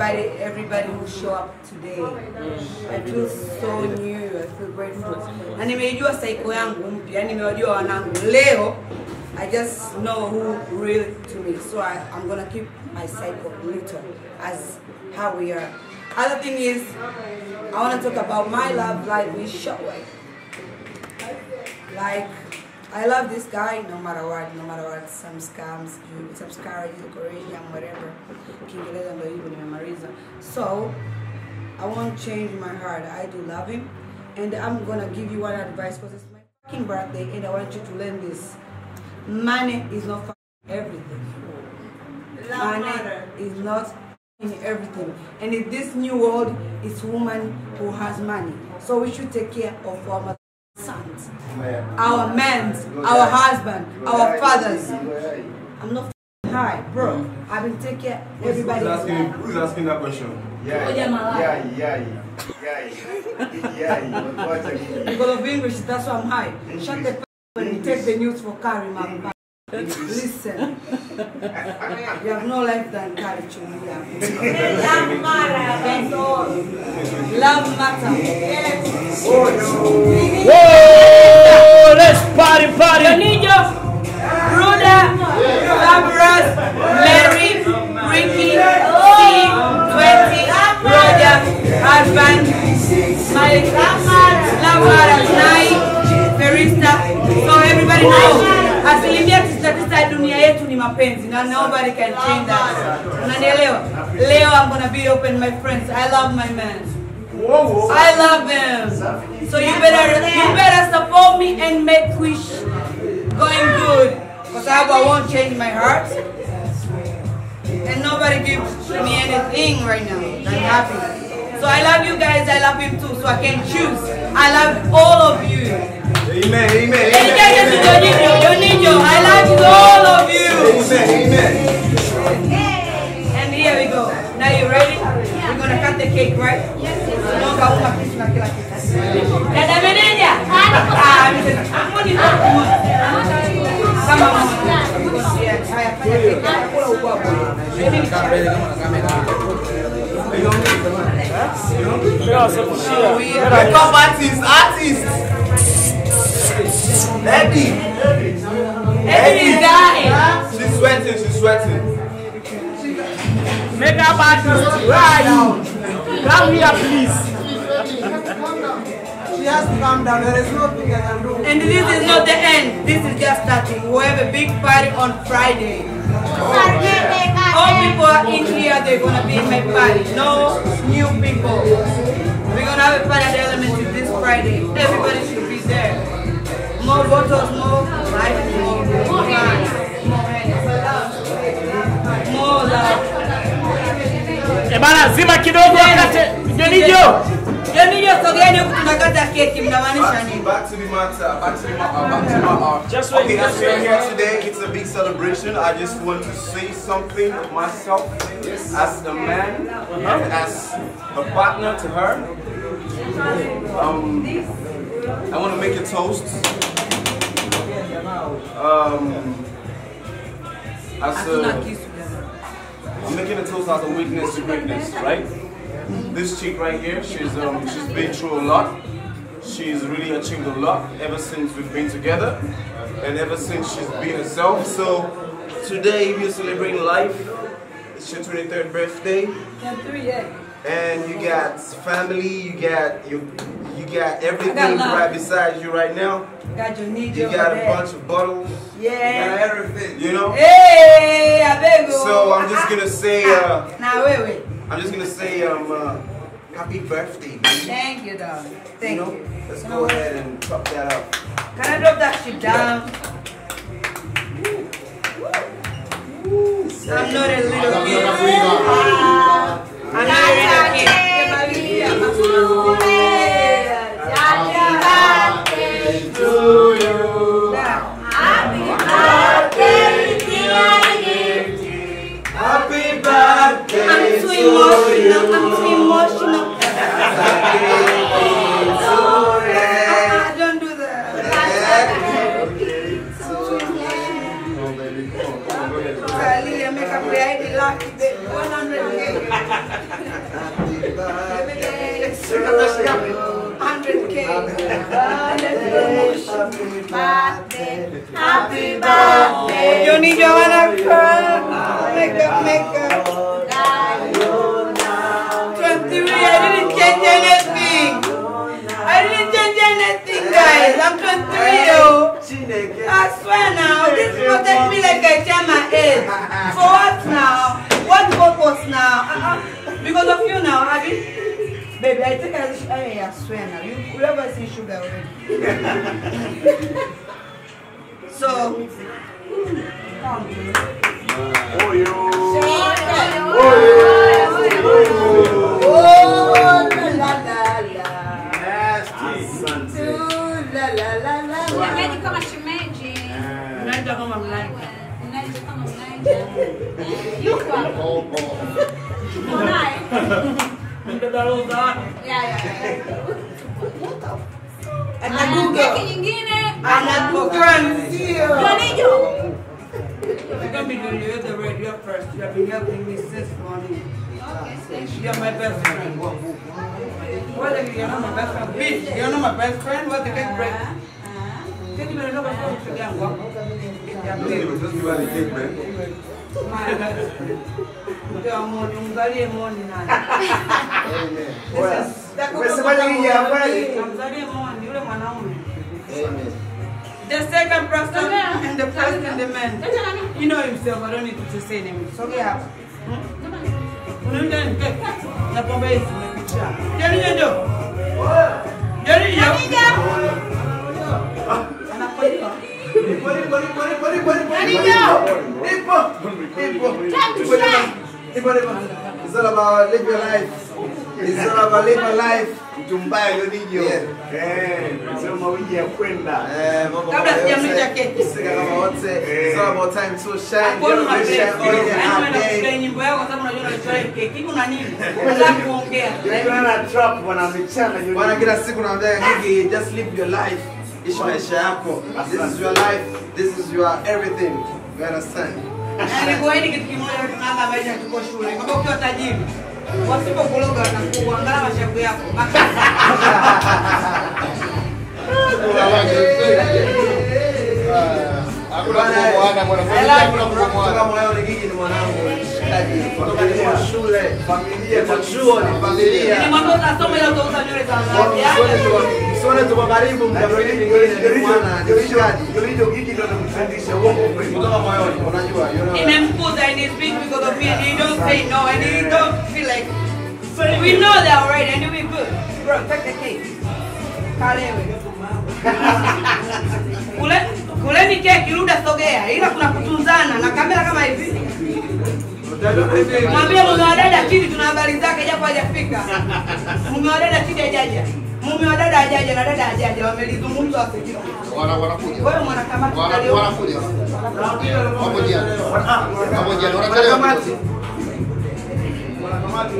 everybody who showed up today. I feel so new. I feel grateful. Na nimejua siku yangu mpya. Nimejua wanangu leo. I just know who really to me. So I'm going to keep my cycle little as how we are. Other thing is, I want to talk about my love life with Shotway. Like, I love this guy no matter what, some scams, some scarage, Korean, whatever. So, I won't change my heart. I do love him. And I'm going to give you one advice because it's my fucking birthday and I want you to learn this. Money is not fucking everything. Money is not fucking everything. And in this new world, it's woman who has money. So we should take care of our sons, our men, our husband, our fathers. I'm not high, bro. I've been taking care of everybody. Who's asking that question? Yeah. Because of English, that's why I'm high. Shut the f when you take the news for Karim. Listen, you have no life than courage. Love matters. Love matters. Whoa! Let's party. Bonijo, Ruda, Fabulous, Mary, Ricky, C20, Roger, Husband, Malik, Love matters. Nai, Ferista. So everybody knows. Asilimia 99 dunia yetu ni mapenzi, na nobody can change that. Unanielewa? Leo I'm gonna be open, my friends. I love my man. I love him. So you better support me and make wish going good. Because I won't change my heart. And nobody gives me anything right now. I'm happy. So I love you guys, I love him too. So I can choose. I love all of you. Amen. I love all of you. Amen. And here we go. Now you ready? Yeah. We're gonna cut the cake, right? Yes. She's sweating. Makeup artist, where are you? Come here, please. She has to calm down. There is nothing I can do. And this is not the end. This is just starting. We have a big party on Friday. All people are in here. They're gonna be in my party. No new people. We're gonna have a party at the Elementary this Friday. Everybody should be there. More bottles, more life, more fun. Ebana zima kidogo wakate Jonijo sogeni huku tunakata keki mnamaanisha nini? Back to the matter. Okay, as we're here today, it's a big celebration. I just want to say something of myself as a man and as a partner to her. I want to make a toast. I'm making a toast as a witness to greatness, right? This chick right here, she's been through a lot. She's really achieved a lot ever since we've been together, and ever since she's been herself. So today we're celebrating life. It's your 23rd birthday. And you got family. You got everything right beside you right now. You got a bunch of bottles. Yeah. You got everything, you know? Hey, abego. So I'm just gonna say happy birthday, baby. Thank you, darling. Thank you. Let's go ahead and drop that up. Can I drop that shit down? I'm not a little kid. I'm so emotional. I don't do that. I'm so emotional. I make up the ID lucky 100K. birthday, happy birthday. Johnny, Joanna, cry. Make up. I didn't change anything, guys. I'm 23. I swear now, this protect me like I change my age. For what now? What purpose now? Because of you now, Abby. Baby, I think I swear now. You ever seen sugar already? So, come here. You have been helping me since morning. You are my best friend. What? You are not my best friend. Bitch, you are not my best friend. What? The cake break. Can you know what to do? What? The second person and the first and the man. You know himself, I don't need to say anything. So we have. It's all about live your life. It's all about live your life. It's all about time to shine. Just live your life. This is your life. This is your everything. You understand? We know that already, and we good. Bro, take the cake. Kuleni cake, iruda sogea. Ila kuna kutunzana na kamera kama hivi. Mwambie mume wa dada chini tuna habari zake japo hajafika. Mume wa dada chini hajaja. Mume wa dada hajaja na dada hajaja. Wamelizungumza wasikio. Wanakuja. Wewe mwanakamati. Wanakuja. Wanakuja.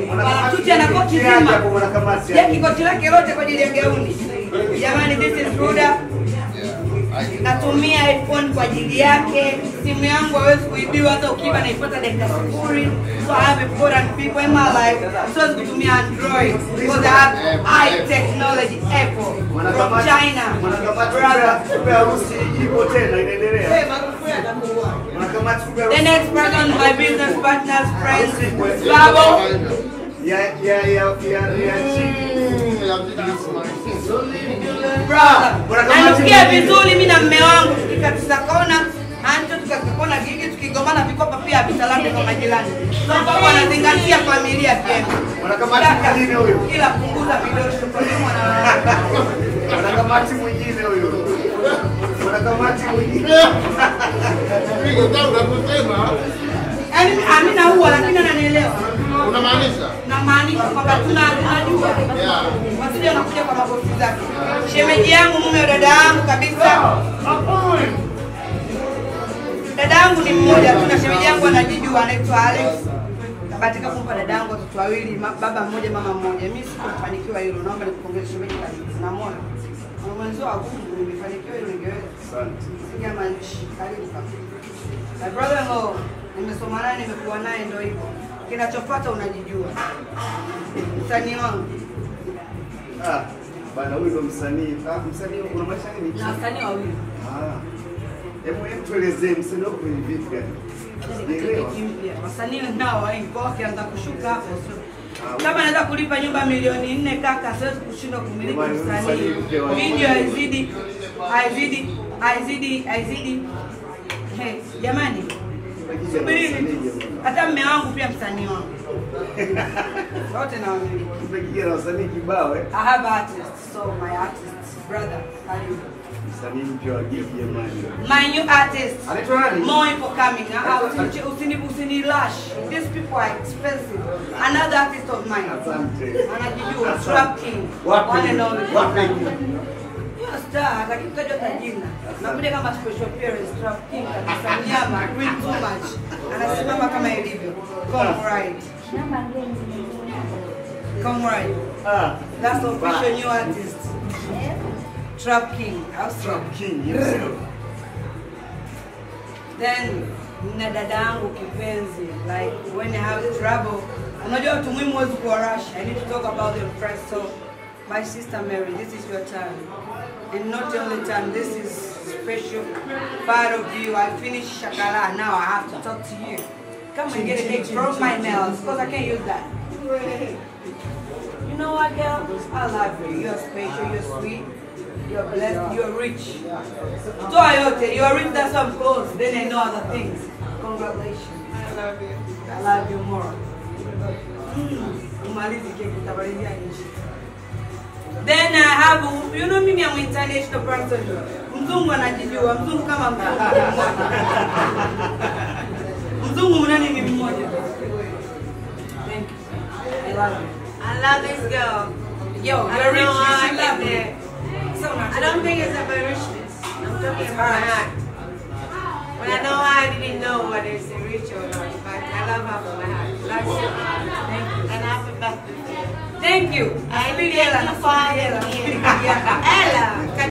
Mwanatuti anakoti zima. Yaki koti lake lote kwa ajili ya gauni. Jamani, this is Ruda. Natumia headphone kwa ajili yake. Simu yangu hawezi kuibiwa hata ukiiba naifuata dakika sifuri. So I have important people in my life. So I kutumia Android because I have high technology Apple from China. The next person, my business partners, friends, Slavo. Brother, nanukia vizuri mimi na mume wangu tukikata kona, hata tukikata kona gigi tukigomana vikopa pia vitalande kwa majirani. Sasa wanazingatia familia pia. Wanakamati mwingine huyo. Ila punguza video shughuli mwana. Wanakamati mwingine huyo. Wanakamati mwingine. Pigo tangu nakutema. Ami na huwa lakini ananielewa. Unamaanisha? Namaanisha kwamba tunajua. Wasije wanakuja kwa mabosi zake. Shemeji yangu mume wa dada yangu kabisa. Dada yangu ni mmoja, tuna shemeji yangu anajijua anaitwa Alex. Kabatika kumpa dada yangu watoto wawili, baba mmoja mama mmoja. Mimi sikufanikiwa hilo. Naomba nikupongeze shemeji kabisa. Na moyo. Mwanzo wangu nimefanikiwa hilo ningeweza. Asante. Sijamaanisha karibu kabisa. My brother-in-law nimesomana nimekuwa naye ndio hivyo. Kinachofuata unajijua. Msanii wangu. Bana huyu ndo msanii. Ah, msanii una maisha nini? Na msanii wawili. Ah. Hebu tuelezee msanii wako ni vipi gani? Nielewa. Wasanii nao wao wakianza kushuka hapo kama anaweza kulipa nyumba milioni 4 kaka siwezi kushindwa kumiliki msanii. Video haizidi. Hey, jamani. Subiri. Hata mume wangu pia msanii wangu. Wote na wamiliki. Tumekigia na wasanii kibao eh. I have artists, so my artists brother. Msanii mpya wa gigi jamani. My new artist. Anaitwa nani? More for coming out. Usini lash. These people are expensive. Another artist of mine. Anajijua Trap King. One and only. What name? Star, lakini tutajua tajina. Na kule kama special appearance, Trap King kabisa nyama, green too much. Anasimama kama ilivyo. Come right. Namba ngeni. Come right. Ah, that's the official new artist. Trap King. Trap King, yes. Then, nina dada yangu kipenzi. Like, when I have trouble, unajua watu muhimu huwezi kuwarush. I need to talk about them first, so my sister Mary, this is your time. And not the only time, this is special part of you. I finished Shakara, now I have to talk to you. Come and get a cake from my nails, because I can't use that. You know what, girl? I love you. You're special, you're sweet, you're blessed, you're rich. You're rich, that's some clothes, then I know other things. Congratulations. I love you. I love you more. Then I have, you know me, I'm an international person. Mzungu anajijua, mzungu kama mzungu. Mzungu mnani ni mmoja. Thank you. I love you. I love this girl. Yo, you're rich, you love it. So much. I don't think it's about richness. I'm talking about my heart. When I know her, I didn't know whether it's rich or not. But I love her for my heart. Love you. Thank you. And happy birthday. Thank you. I Ella.